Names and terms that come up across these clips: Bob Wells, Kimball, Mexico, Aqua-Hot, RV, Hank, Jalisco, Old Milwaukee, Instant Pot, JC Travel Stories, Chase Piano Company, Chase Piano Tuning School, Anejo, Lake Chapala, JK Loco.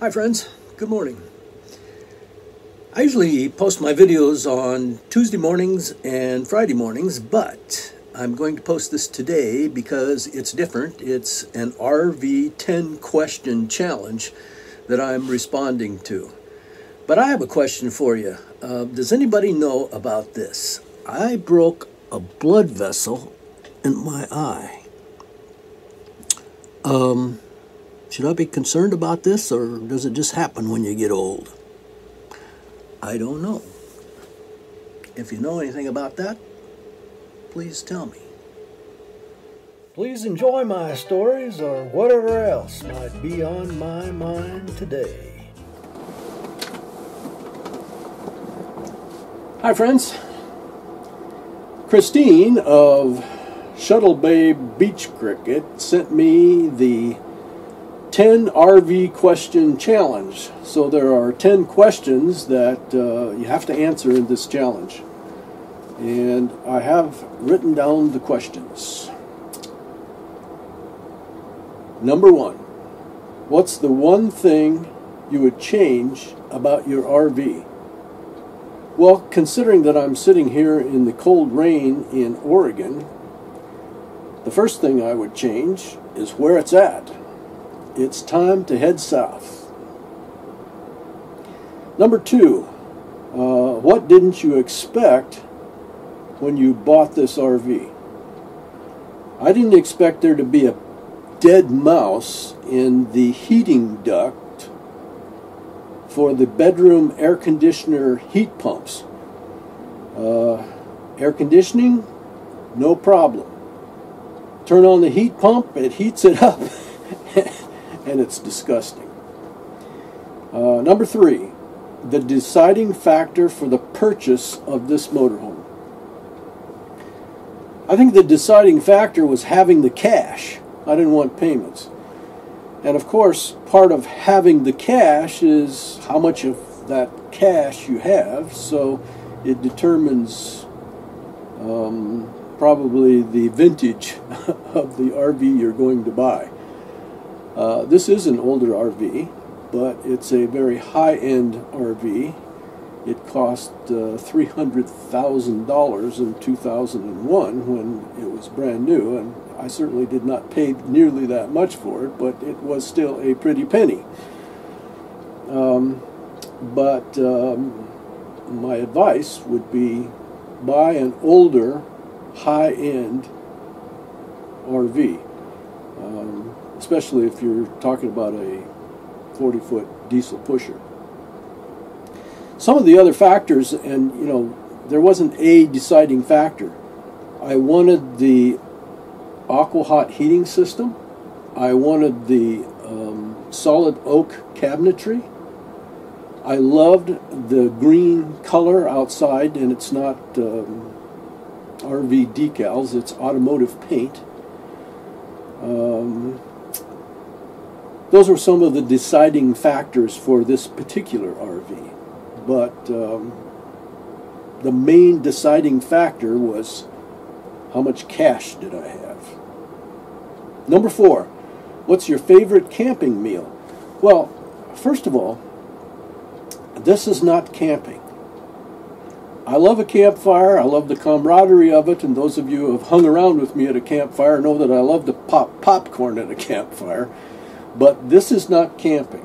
Hi friends, good morning. I usually post my videos on Tuesday mornings and Friday mornings, but I'm going to post this today because it's different. It's an RV 10 question challenge that I'm responding to. But I have a question for you. Does anybody know about this? I broke a blood vessel in my eye. Should I be concerned about this, or does it just happen when you get old? I don't know. If you know anything about that, please tell me. Please enjoy my stories or whatever else might be on my mind today. Hi friends. Christine of Shuttle Bay Beach Cricket sent me the 10 RV question challenge. So there are 10 questions that you have to answer in this challenge, and I have written down the questions. Number one, what's the one thing you would change about your RV? Well, considering that I'm sitting here in the cold rain in Oregon, the first thing I would change is where it's at. It's time to head south. Number two, what didn't you expect when you bought this RV? I didn't expect there to be a dead mouse in the heating duct for the bedroom air conditioner heat pumps. Air conditioning, no problem. Turn on the heat pump, it heats it up. And it's disgusting. Number three, the deciding factor for the purchase of this motorhome. I think the deciding factor was having the cash. I didn't want payments. And of course, part of having the cash is how much of that cash you have, so it determines probably the vintage of the RV you're going to buy. This is an older RV, but it's a very high-end RV. It cost $300,000 in 2001 when it was brand new, and I certainly did not pay nearly that much for it, but it was still a pretty penny. My advice would be buy an older, high-end RV. Especially if you're talking about a 40-foot diesel pusher. Some of the other factors, and you know, there wasn't a deciding factor. I wanted the Aqua-Hot heating system. I wanted the solid oak cabinetry. I loved the green color outside, and it's not RV decals, it's automotive paint. Those were some of the deciding factors for this particular RV, but the main deciding factor was how much cash did I have. Number four, what's your favorite camping meal? Well, first of all, this is not camping. I love a campfire, I love the camaraderie of it, and those of you who have hung around with me at a campfire know that I love to pop popcorn at a campfire. But this is not camping,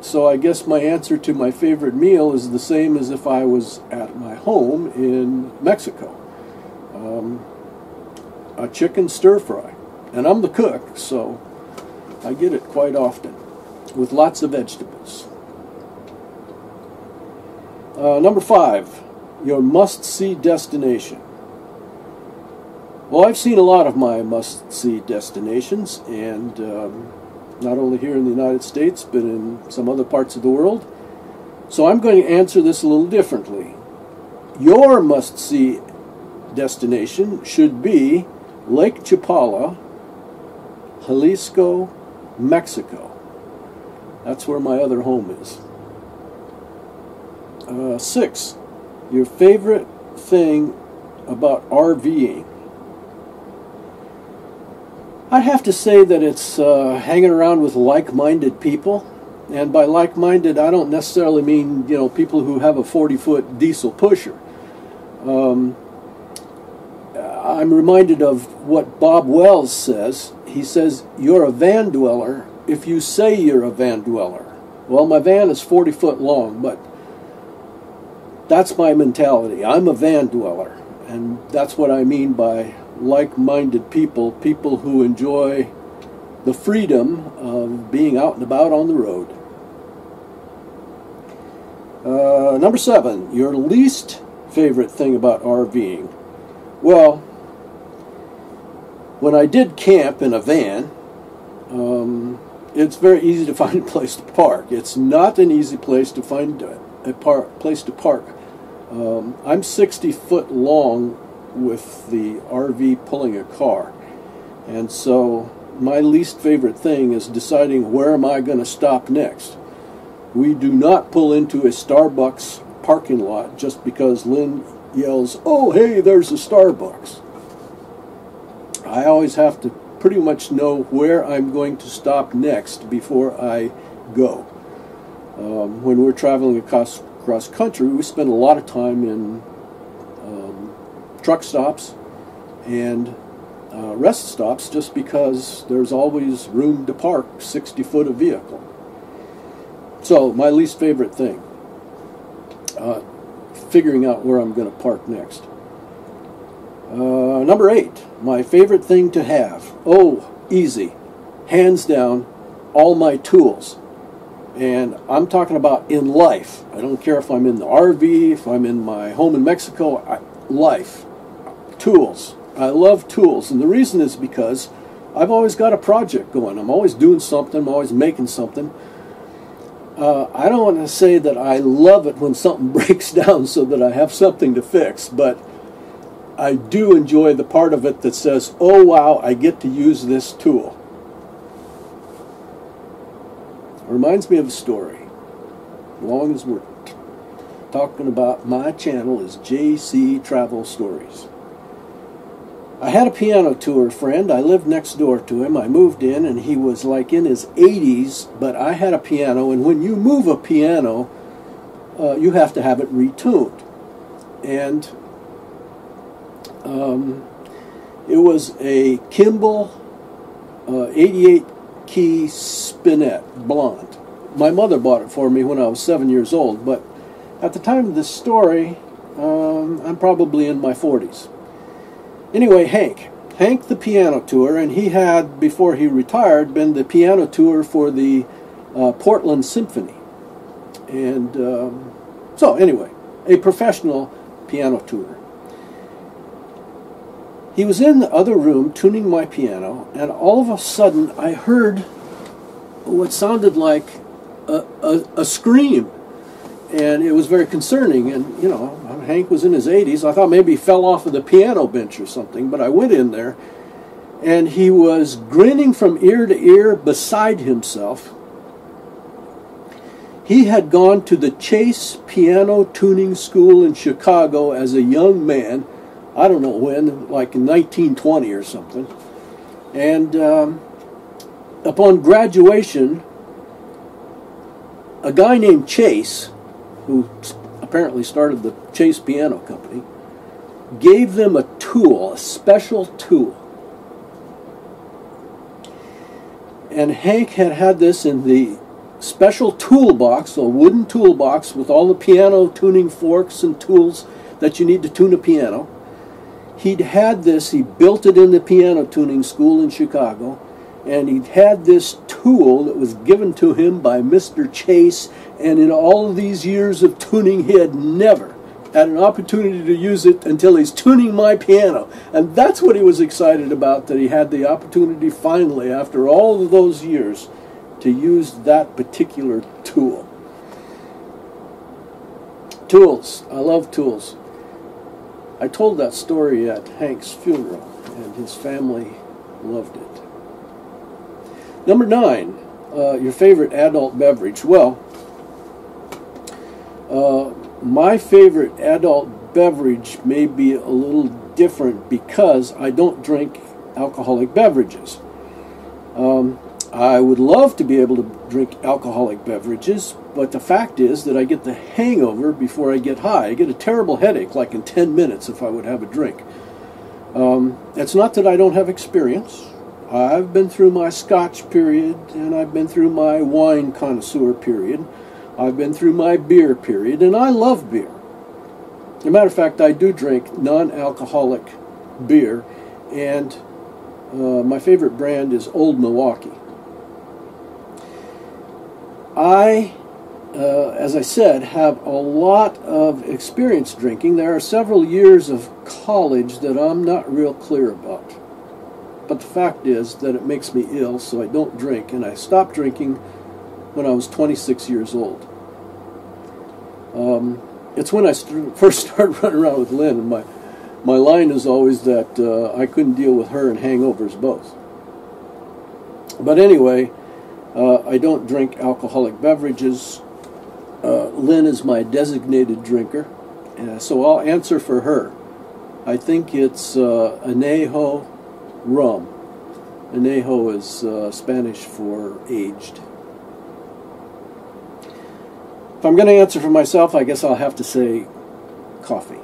so I guess my answer to my favorite meal is the same as if I was at my home in Mexico. A chicken stir-fry, and I'm the cook, so I get it quite often, with lots of vegetables. Number five, your must-see destination. Well, I've seen a lot of my must-see destinations, and not only here in the United States, but in some other parts of the world. So I'm going to answer this a little differently. Your must-see destination should be Lake Chapala, Jalisco, Mexico. That's where my other home is. Six, your favorite thing about RVing. I'd have to say that it's hanging around with like-minded people And by like-minded, I don't necessarily mean, you know, people who have a 40-foot diesel pusher. I'm reminded of what Bob Wells says. He says, you're a van dweller if you say you're a van dweller. Well, my van is 40 foot long, but that's my mentality. I'm a van dweller, and that's what I mean by like-minded people, people who enjoy the freedom of being out and about on the road. Number 7, your least favorite thing about RVing. Well, when I did camp in a van, it's very easy to find a place to park. It's not an easy place to find a place to park. I'm 60 foot long with the RV pulling a car, and so my least favorite thing is deciding where am I going to stop next. We do not pull into a Starbucks parking lot just because Lynn yells, oh hey, there's a Starbucks. I always have to pretty much know where I'm going to stop next before I go. When we're traveling across country, we spend a lot of time in truck stops and rest stops just because there's always room to park 60 foot a vehicle. So my least favorite thing, figuring out where I'm going to park next. Number 8, my favorite thing to have. Oh, easy, hands down, all my tools. And I'm talking about in life. I don't care if I'm in the RV, if I'm in my home in Mexico, life, tools. I love tools, and the reason is because I've always got a project going. I'm always doing something. I'm always making something. I don't want to say that I love it when something breaks down so that I have something to fix, but I do enjoy the part of it that says, oh wow, I get to use this tool. It reminds me of a story. As long as we're talking about my channel is JC Travel Stories. I had a piano tour friend. I lived next door to him. I moved in, and he was like in his 80s, but I had a piano, and when you move a piano, you have to have it retuned. And it was a Kimball 88-key spinet, blonde. My mother bought it for me when I was 7 years old, but at the time of this story, I'm probably in my 40s. Anyway, Hank the piano tour, and he had, before he retired, been the piano tour for the Portland Symphony. And so anyway, a professional piano tour. He was in the other room tuning my piano, and all of a sudden I heard what sounded like a scream. And it was very concerning, and, you know, Hank was in his 80s. I thought maybe he fell off of the piano bench or something, but I went in there, and he was grinning from ear to ear beside himself. He had gone to the Chase Piano Tuning School in Chicago as a young man. I don't know when, like in 1920 or something. And upon graduation, a guy named Chase, who apparently started the Chase Piano Company, gave them a tool, a special tool. And Hank had this in the special toolbox, a wooden toolbox with all the piano tuning forks and tools that you need to tune a piano. He'd had this, he built it in the piano tuning school in Chicago, and he'd had this tool that was given to him by Mr. Chase, and in all of these years of tuning, he had never had an opportunity to use it until he's tuning my piano. And that's what he was excited about, that he had the opportunity finally, after all of those years, to use that particular tool. Tools. I love tools. I told that story at Hank's funeral, and his family loved it. Number 9, your favorite adult beverage. Well, my favorite adult beverage may be a little different because I don't drink alcoholic beverages. I would love to be able to drink alcoholic beverages, but the fact is that I get the hangover before I get high. I get a terrible headache like in 10 minutes if I would have a drink. It's not that I don't have experience. I've been through my Scotch period, and I've been through my wine connoisseur period. I've been through my beer period, and I love beer. As a matter of fact, I do drink non-alcoholic beer, and my favorite brand is Old Milwaukee. I, as I said, have a lot of experience drinking. There are several years of college that I'm not real clear about. But the fact is that it makes me ill, so I don't drink. And I stopped drinking when I was 26 years old. It's when I first started running around with Lynn. And my line is always that I couldn't deal with her and hangovers both. But anyway, I don't drink alcoholic beverages. Lynn is my designated drinker, so I'll answer for her. I think it's Anejo rum. Anejo is Spanish for aged. If I'm going to answer for myself, I guess I'll have to say coffee.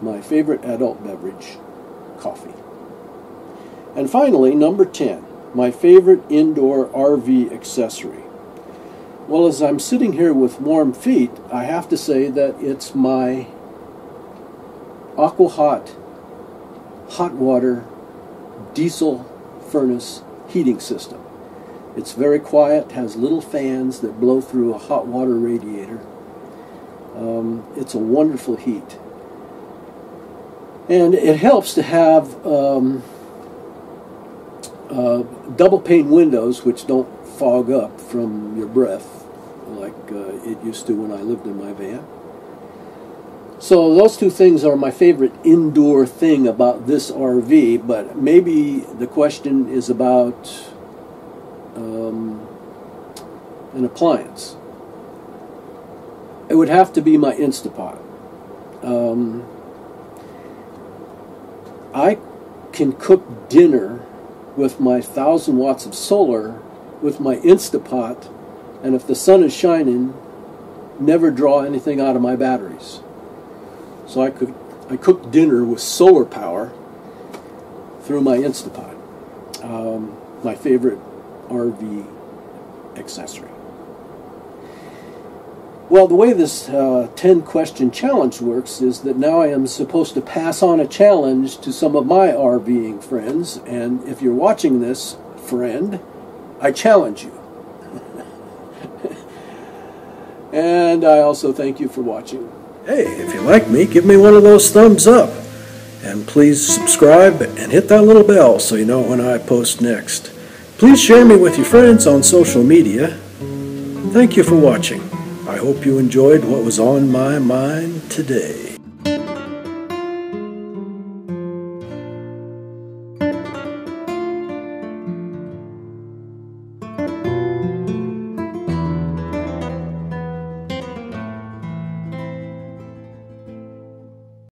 My favorite adult beverage, coffee. And finally, number 10. My favorite indoor RV accessory. Well, as I'm sitting here with warm feet, I have to say that it's my Aqua-Hot hot water diesel furnace heating system. It's very quiet, has little fans that blow through a hot water radiator. It's a wonderful heat. And it helps to have double pane windows, which don't fog up from your breath like it used to when I lived in my van. So those two things are my favorite indoor thing about this RV, but maybe the question is about an appliance. It would have to be my Instant Pot. I can cook dinner with my 1,000 watts of solar, with my Instant Pot, and if the sun is shining, never draw anything out of my batteries. So I cook dinner with solar power through my Instant Pot. My favorite RV accessory. Well, the way this 10-question challenge works is that now I am supposed to pass on a challenge to some of my RVing friends, and if you're watching this, friend, I challenge you. And I also thank you for watching. Hey, if you like me, give me one of those thumbs up, and please subscribe and hit that little bell so you know when I post next. Please share me with your friends on social media. Thank you for watching. I hope you enjoyed what was on my mind today.